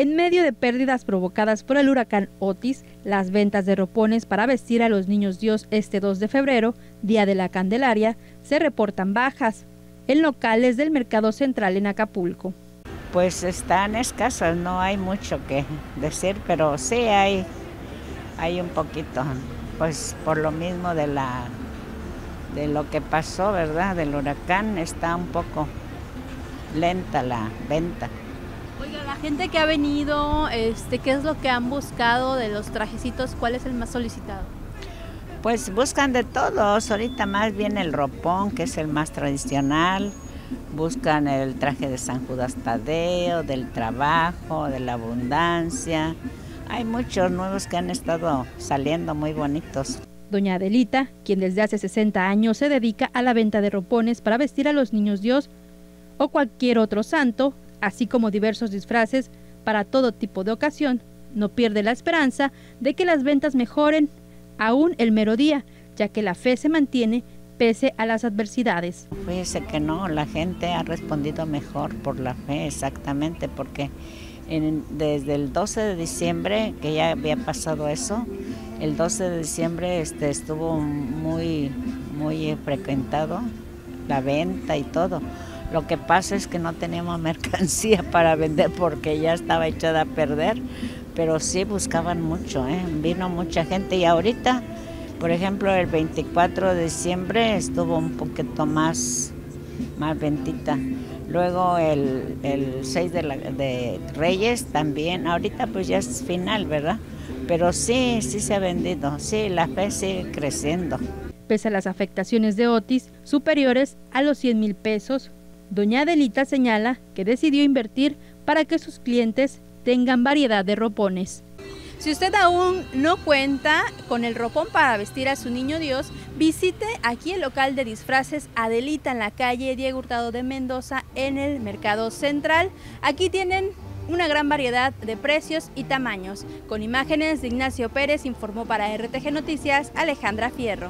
En medio de pérdidas provocadas por el huracán Otis, las ventas de ropones para vestir a los Niños Dios este 2 de febrero, Día de la Candelaria, se reportan bajas en locales del Mercado Central en Acapulco. Pues están escasas, no hay mucho que decir, pero sí hay un poquito, pues por lo mismo de lo que pasó, ¿verdad? Del huracán, está un poco lenta la venta. Oiga, la gente que ha venido, ¿qué es lo que han buscado de los trajecitos? ¿Cuál es el más solicitado? Pues buscan de todos, ahorita más bien el ropón, que es el más tradicional, buscan el traje de San Judas Tadeo, del trabajo, de la abundancia. Hay muchos nuevos que han estado saliendo muy bonitos. Doña Adelita, quien desde hace 60 años se dedica a la venta de ropones para vestir a los Niños Dios o cualquier otro santo, así como diversos disfraces para todo tipo de ocasión, no pierde la esperanza de que las ventas mejoren aún el mero día, ya que la fe se mantiene pese a las adversidades. Fíjese que no, la gente ha respondido mejor por la fe, exactamente, porque desde el 12 de diciembre, que ya había pasado eso, el 12 de diciembre estuvo muy frecuentado la venta y todo. Lo que pasa es que no teníamos mercancía para vender porque ya estaba echada a perder, pero sí buscaban mucho, vino mucha gente. Y ahorita, por ejemplo, el 24 de diciembre estuvo un poquito más ventita. Luego el 6 de Reyes también, ahorita pues ya es final, ¿verdad? Pero sí, sí se ha vendido, sí, la fe sigue creciendo. Pese a las afectaciones de Otis, superiores a los 100,000 pesos, Doña Adelita señala que decidió invertir para que sus clientes tengan variedad de ropones. Si usted aún no cuenta con el ropón para vestir a su Niño Dios, visite aquí el local de disfraces Adelita en la calle Diego Hurtado de Mendoza en el Mercado Central. Aquí tienen una gran variedad de precios y tamaños. Con imágenes de Ignacio Pérez, informó para RTG Noticias Alejandra Fierro.